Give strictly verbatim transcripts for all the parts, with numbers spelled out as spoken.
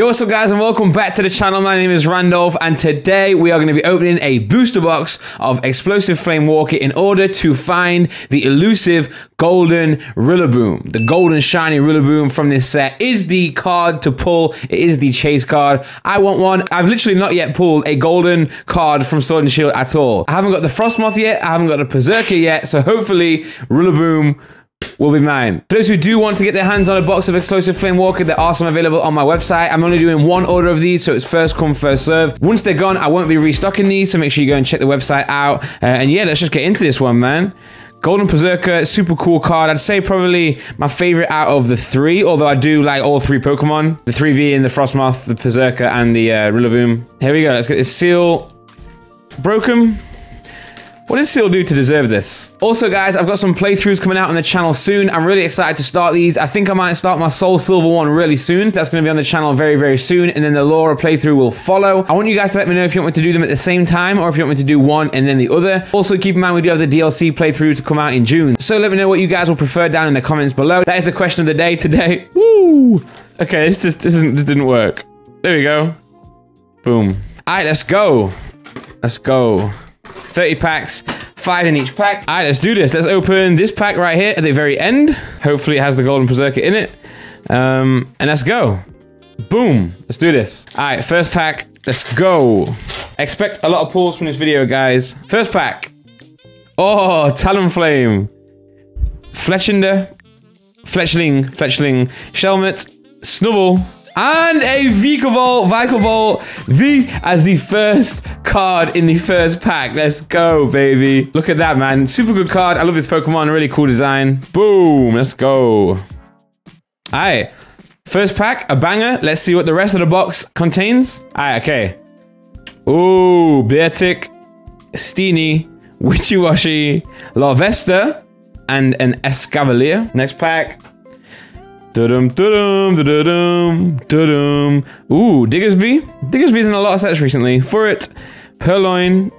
Yo, what's up guys, and welcome back to the channel. My name is Randolph, and today we are going to be opening a booster box of Explosive Flame Walker in order to find the elusive golden Rillaboom. The golden shiny Rillaboom from this set is the card to pull. It is the chase card. I want one. I've literally not yet pulled a golden card from Sword and Shield at all. I haven't got the Frostmoth yet. I haven't got the Puzerka yet. So hopefully Rillaboom will be mine. For those who do want to get their hands on a box of Explosive Flame Walker, there are some available on my website. I'm only doing one order of these, so it's first come, first serve. Once they're gone, I won't be restocking these, so make sure you go and check the website out. Uh, and yeah, let's just get into this one, man. Golden Puzerka, super cool card. I'd say probably my favorite out of the three, although I do like all three Pokemon. The three being the Frostmoth, the Puzerka, and the uh, Rillaboom. Here we go, let's get this seal broken. What does Seal do to deserve this? Also guys, I've got some playthroughs coming out on the channel soon. I'm really excited to start these. I think I might start my Soul Silver one really soon. That's gonna be on the channel very, very soon. And then the Laura playthrough will follow. I want you guys to let me know if you want me to do them at the same time or if you want me to do one and then the other. Also keep in mind, we do have the D L C playthrough to come out in June. So let me know what you guys will prefer down in the comments below. That is the question of the day today. Woo! Okay, this just this isn't, this didn't work. There we go. Boom. All right, let's go. Let's go. thirty packs, five in each pack. All right, let's do this. Let's open this pack right here at the very end. Hopefully it has the golden Puzerka in it. Um, and let's go. Boom, let's do this. All right, first pack, let's go. Expect a lot of pulls from this video, guys. First pack. Oh, Talonflame. Fletchender, Fletchling, Fletchling, Shelmet, Snubble, and a Vikavolt, Vikavolt, V as the first card in the first pack. Let's go, baby. Look at that, man. Super good card. I love this Pokemon. Really cool design. Boom. Let's go. All right. First pack, a banger. Let's see what the rest of the box contains. All right, okay. Ooh, Beartic, Steenie, Witchywashi, Larvesta, and an Escavalier. Next pack. Da-dum, da-dum, da-dum, da-dum. Ooh, Diggersby. Diggersby's in a lot of sets recently. Furret, Purloin,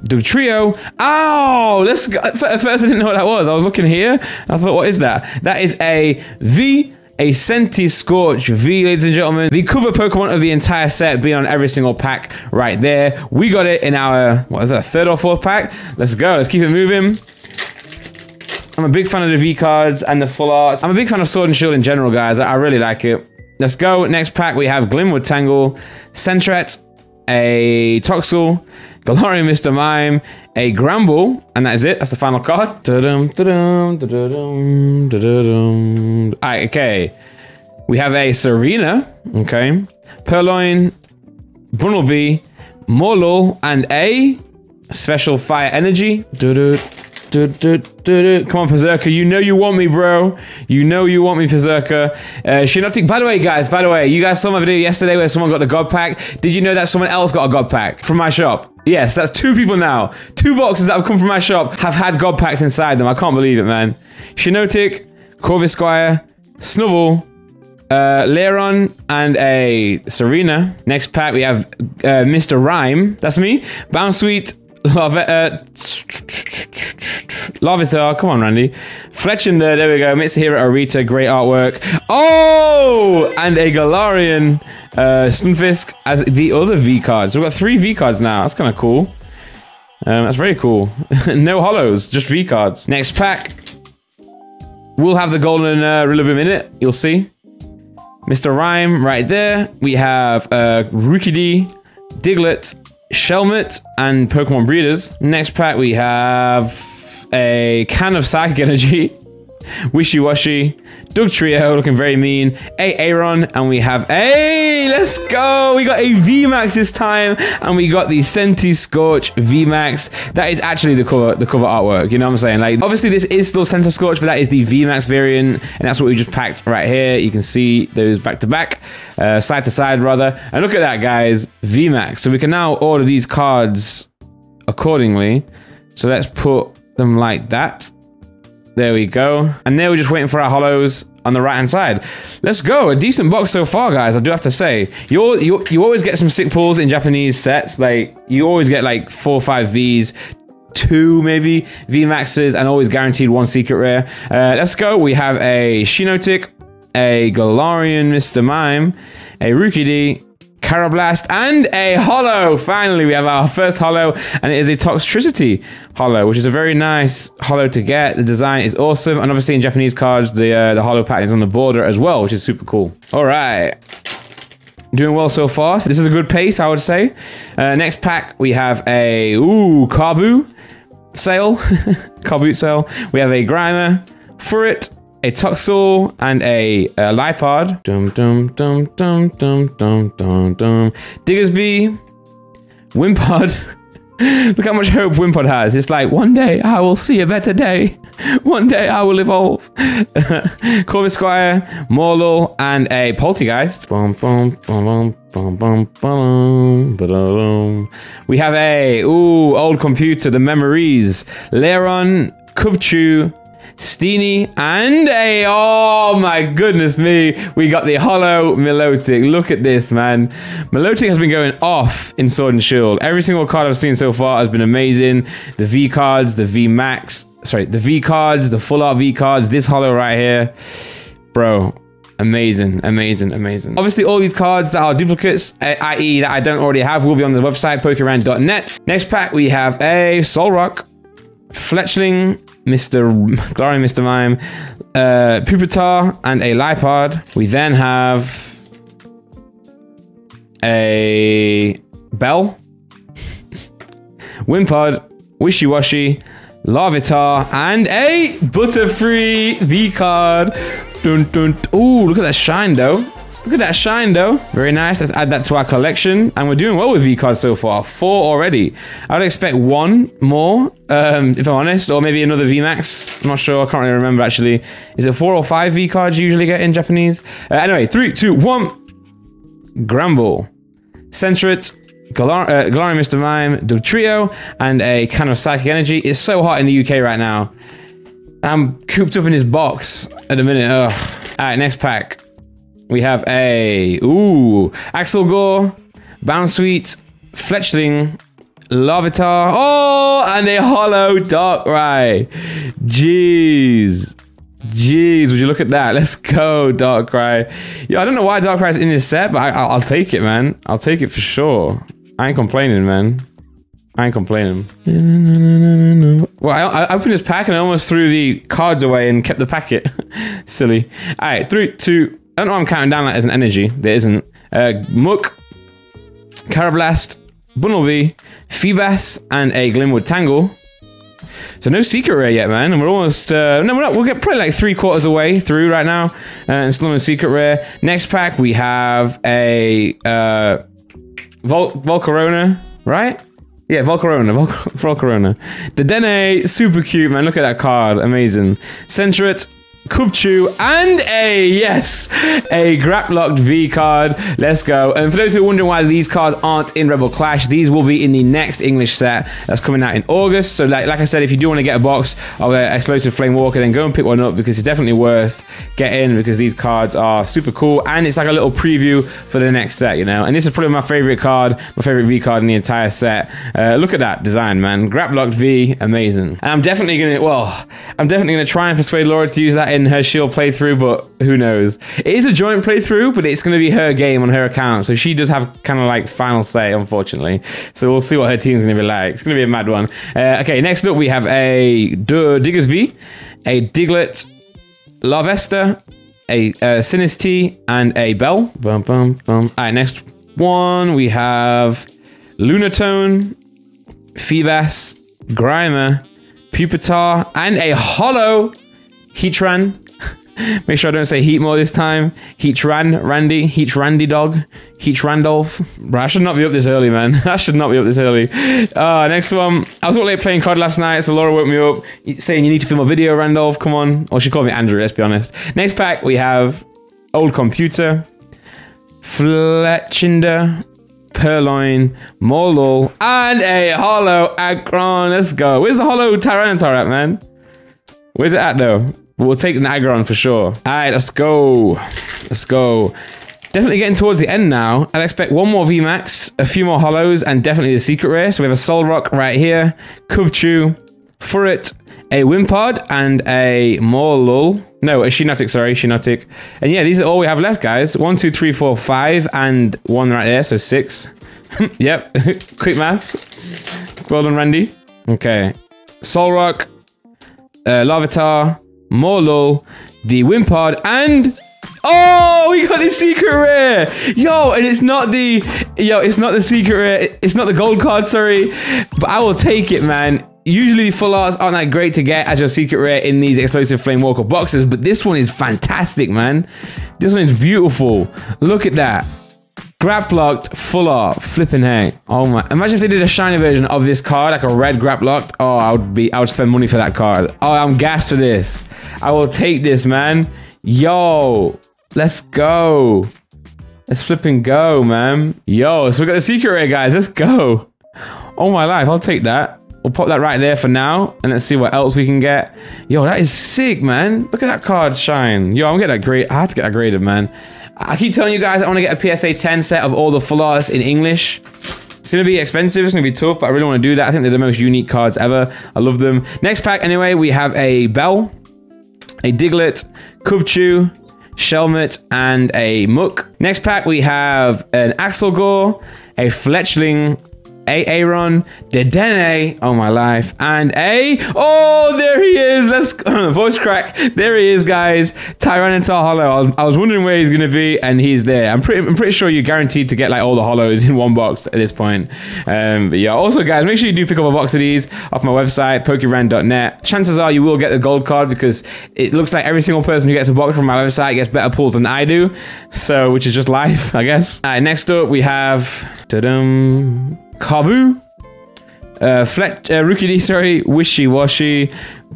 Dugtrio. Ow! Let's go. At first I didn't know what that was. I was looking here, and I thought, what is that? That is a V, a Centiskorch V, ladies and gentlemen. The cover Pokemon of the entire set, being on every single pack right there. We got it in our, what is that, third or fourth pack? Let's go, let's keep it moving. I'm a big fan of the V cards and the full arts. I'm a big fan of Sword and Shield in general, guys. I, I really like it. Let's go. Next pack, we have Glimwood Tangle, Sentret, a Toxel, Galarian Mister Mime, a Gramble, and that is it. That's the final card. Da-dum, da-dum, da-dum, da-dum. All right, okay. We have a Serena, okay. Purloin, Bunnelby, Morlul, and a Special Fire Energy. Do-do. Do, do, do, do. Come on, Puzerka. You know you want me, bro. You know you want me, Puzerka. Uh, Shinotic. By the way, guys, by the way, you guys saw my video yesterday where someone got the God Pack. Did you know that someone else got a God Pack from my shop? Yes, that's two people now. Two boxes that have come from my shop have had God Packs inside them. I can't believe it, man. Shinotic, Corvisquire, Snubble, uh, Leron, and a Serena. Next pack, we have uh, Mister Rhyme. That's me. Bounsweet, Larvetta, Larvitar, come on, Randy. Fletchender, there we go. Mitsuhira Arita, great artwork. Oh, and a Galarian uh, Stunfisk as the other V card. So we've got three V cards now. That's kind of cool. Um, that's very cool. No hollows, just V cards. Next pack, we'll have the golden uh, Rillaboom in it. You'll see. Mister Rhyme right there. We have uh, Rookidee, Diglett, Shelmet, and Pokemon Breeders. Next pack, we have a can of Psychic Energy, Wishy-Washy, Dugtrio, looking very mean, a Aggron, and we have a, let's go, we got a V max this time, and we got the Centiskorch V max. That is actually the cover, the cover artwork, you know what I'm saying? Like, obviously this is still Centiskorch, but that is the V max variant, and that's what we just packed right here. You can see those back to back, uh, side to side rather, and look at that, guys, V max. So we can now order these cards accordingly. So let's put them like that. There we go. And there we're just waiting for our hollows on the right hand side. Let's go. A decent box so far, guys, I do have to say. You all, you, you always get some sick pulls in Japanese sets. Like, you always get like four or five Vs, two maybe V maxes, and always guaranteed one secret rare. Uh, let's go. We have a Shinotic, a Galarian Mister Mime, a Rookidee, Carablast, and a Holo. Finally, we have our first Holo, and it is a Toxtricity Holo, which is a very nice Holo to get. The design is awesome, and obviously in Japanese cards, the uh, the Holo pattern is on the border as well, which is super cool. All right. Doing well so far. So this is a good pace, I would say. Uh, next pack, we have a ooh Carbu Sail, Carboot Sail. We have a Grimer, Furret, a Tuxel, and a uh, Lipard. Dum dum dum dum dum dum dum dum. Diggersby, Wimpod. Look how much hope Wimpod has. It's like, one day I will see a better day. One day I will evolve. Corvisquire, Morlul, and a Poltergeist. We have a, ooh, old computer, the memories. Lairon, Kubchu, Steenie, and a, oh my goodness me, we got the Holo Milotic. Look at this, man. Milotic has been going off in Sword and Shield. Every single card I've seen so far has been amazing. The V cards, the V Max, sorry, the V cards, the full art V cards, this Holo right here. Bro, amazing, amazing, amazing. Obviously, all these cards that are duplicates, that is that I don't already have, will be on the website, Pokerand dot net. Next pack, we have a Solrock, Fletchling, Mister Glorian Mister Mime, uh, Pupitar, and a Lipard. We then have a Bell, Wimpod, Wishy Washy, Larvitar, and a Butterfree V card. Dun, dun, dun. Ooh, look at that shine though. Look at that shine though. Very nice. Let's add that to our collection. And we're doing well with V-cards so far. Four already. I would expect one more, um, if I'm honest. Or maybe another V-Max. I'm not sure. I can't really remember, actually. Is it four or five V-cards you usually get in Japanese? Uh, anyway, three, two, one. Gramble, Sentret, Galar uh, Galarian Mister Mime, Dugtrio, and a can of Psychic Energy. It's so hot in the U K right now. I'm cooped up in this box at the minute. Ugh. All right, next pack. We have a, ooh, Axelgore, Bounsweet, Fletchling, Larvitar, oh, and a Holo Darkrai. Jeez. Jeez, would you look at that? Let's go, Darkrai. Yeah, I don't know why Darkrai's in this set, but I, I'll take it, man. I'll take it for sure. I ain't complaining, man. I ain't complaining. Well, I, I opened this pack and I almost threw the cards away and kept the packet. Silly. All right, three, two, I don't know why I'm counting down that as an energy. There isn't. Uh, Mook, Carablast, Bunnelby, Feebas, and a Glimwood Tangle. So no secret rare yet, man. And we're almost... Uh, no, we're not. We'll get probably like three quarters away through right now. Uh, and still no secret rare. Next pack, we have a... Uh, Vol Volcarona, right? Yeah, Volcarona. Vol Volcarona. Dedenne, super cute, man. Look at that card. Amazing. Sentret, Kubchu, and a, yes, a Grapploct V card. Let's go. And for those who are wondering why these cards aren't in Rebel Clash, these will be in the next English set that's coming out in August. So like, like I said, if you do want to get a box of an Explosive Flame Walker, then go and pick one up because it's definitely worth getting because these cards are super cool. And it's like a little preview for the next set, you know. And this is probably my favorite card, my favorite V card in the entire set. Uh, look at that design, man. Grapploct V, amazing. And I'm definitely going to, well, I'm definitely going to try and persuade Laura to use that in her Shield playthrough, but who knows? It is a joint playthrough, but it's going to be her game on her account, so she does have kind of like final say, unfortunately. So we'll see what her team's going to be like. It's going to be a mad one. Uh, okay, next up we have a Duh, Diggersby, a Diglett, Larvesta, a uh, Sinistee, and a Bell. Bum, bum, bum. All right, next one we have Lunatone, Feebas, Grimer, Pupitar, and a Holo Heatran. Make sure I don't say heat more this time. Heatran, Randy, Heatrandy dog, Heat Randolph. Bro, I should not be up this early, man. I should not be up this early. Uh, next one. I was up late playing C O D last night, so Laura woke me up saying you need to film a video, Randolph. Come on. Or she called me Andrew, let's be honest. Next pack, we have Old Computer, Fletchinder, Purloin, Morlul, and a Holo Aggron. Let's go. Where's the Holo Tyranitar at, man? Where's it at, though? We'll take an Aggron for sure. All right, let's go. Let's go. Definitely getting towards the end now. I'd expect one more V-Max, a few more Holos, and definitely the Secret Rare. So we have a Solrock right here, Kubchu, Furret, a Wimpod, and a Morlul. No, a Shinotic, sorry, Shinotic. And yeah, these are all we have left, guys. One, two, three, four, five, and one right there, so six. Yep, quick maths. Well done, Randy. Okay. Solrock, uh, Larvitar, Morlul, the Wimpod, and... Oh, we got the secret rare! Yo, and it's not the... Yo, it's not the secret rare. It's not the gold card, sorry. But I will take it, man. Usually full arts aren't that great to get as your secret rare in these Explosive Flame Walker boxes, but this one is fantastic, man. This one is beautiful. Look at that. Grapploct full art. Flipping heck. Oh my. Imagine if they did a shiny version of this card, like a red Grapploct. Oh, I would be I would spend money for that card. Oh, I'm gassed for this. I will take this, man. Yo. Let's go. Let's flip and go, man. Yo, so we got the secret rare, guys. Let's go. Oh my life, I'll take that. We'll pop that right there for now, and let's see what else we can get. Yo, that is sick, man. Look at that card shine. Yo, I'm getting that graded. I have to get that graded, man. I keep telling you guys I want to get a P S A ten set of all the full arts in English. It's going to be expensive. It's going to be tough, but I really want to do that. I think they're the most unique cards ever. I love them. Next pack, anyway, we have a Bell, a Diglett, Cubchoo, Shelmet, and a Mook. Next pack, we have an Axelgore, a Fletchling, a Aggron, Dedenne, oh my life, and a... Oh, there he is! Let's voice crack. There he is, guys. Tyranitar Holo. I was, I was wondering where he's gonna be, and he's there. I'm pretty, I'm pretty sure you're guaranteed to get like all the holos in one box at this point. Um, but yeah, also guys, make sure you do pick up a box of these off my website, Pokerand dot net. Chances are you will get the gold card because it looks like every single person who gets a box from my website gets better pulls than I do. So, which is just life, I guess. All right, next up we have... Ta-dum. Kabu, uh, Fletch, uh, Rookidee, sorry, Wishy Washy,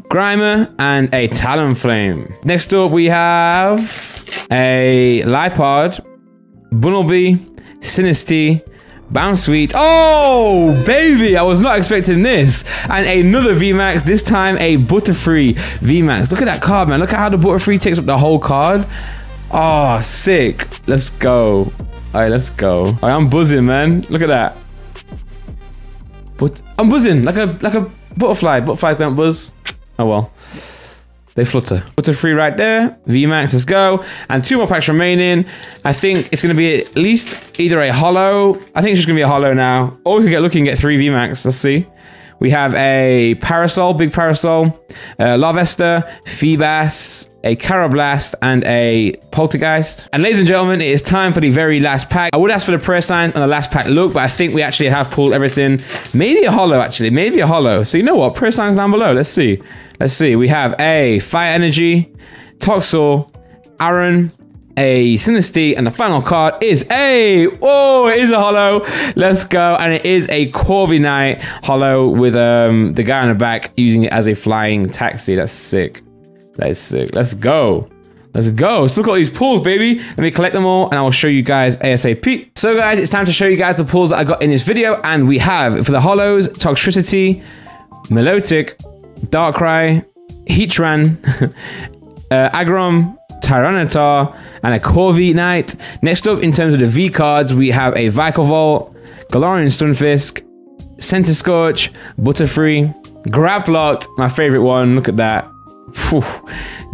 Grimer, and a Talonflame. Next up, we have a Lipard, Bunnelby, Sinistea, Bounsweet. Oh, baby, I was not expecting this. And another V max, this time a Butterfree V max. Look at that card, man. Look at how the Butterfree takes up the whole card. Oh, sick. Let's go. All right, let's go. All right, I'm buzzing, man. Look at that. But I'm buzzing like a like a butterfly. Butterflies don't buzz. Oh well, they flutter. Butterfree right there. V max, let's go. And two more packs remaining. I think it's gonna be at least either a holo. I think it's just gonna be a holo now. Or we could get lucky and get three V max. Let's see. We have a Parasol, big Parasol, uh, Larvesta, Feebas, a Carablast, and a Poltergeist. And ladies and gentlemen, it is time for the very last pack. I would ask for the prayer sign on the last pack look, but I think we actually have pulled everything. Maybe a holo, actually. Maybe a holo. So you know what? Prayer signs down below. Let's see. Let's see. We have a Fire Energy, Toxel, Aggron, a Sinistea, and the final card is a... Oh, it is a holo. Let's go. And it is a Corviknight holo with um, the guy on the back using it as a flying taxi. That's sick. That is sick. Let's go. Let's go. So look at all these pulls, baby. Let me collect them all, and I will show you guys ASAP. So guys, it's time to show you guys the pulls that I got in this video. And we have, for the holos, Toxtricity, Milotic, Darkrai, Heatran, uh, Aggron, Tyranitar, and a Corviknight. Next up, in terms of the V cards, we have a Vikavolt, Galarian Stunfisk, Centiskorch, Butterfree, Grapploct, my favorite one. Look at that. Whew,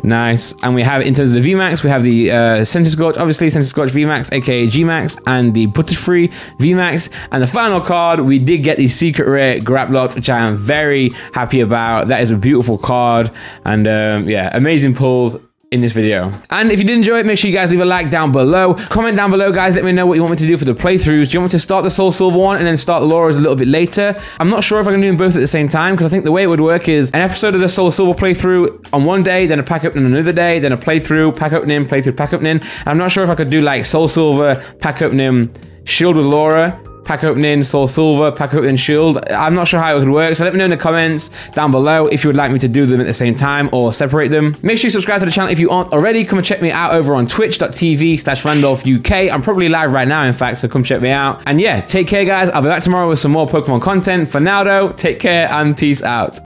nice. And we have, in terms of the V max, we have the uh, Centiskorch, obviously, Centiskorch V max, aka G max, and the Butterfree V max. And the final card, we did get the secret rare Grapploct, which I am very happy about. That is a beautiful card. And um, yeah, amazing pulls in this video. And if you did enjoy it, make sure you guys leave a like down below. Comment down below, guys. Let me know what you want me to do for the playthroughs. Do you want me to start the Soul Silver one and then start Laura's a little bit later? I'm not sure if I'm gonna do them both at the same time, because I think the way it would work is an episode of the Soul Silver playthrough on one day, then a pack opening another day, then a playthrough, pack opening, playthrough, pack opening. And I'm not sure if I could do like Soul Silver, pack opening, Shield with Laura, pack opening, Soul Silver, pack opening, Shield. I'm not sure how it would work, so let me know in the comments down below if you would like me to do them at the same time or separate them. Make sure you subscribe to the channel if you aren't already. Come and check me out over on twitch dot T V slash Randolph U K. I'm probably live right now, in fact, so come check me out. And yeah, take care, guys. I'll be back tomorrow with some more Pokemon content. For now, though, take care and peace out.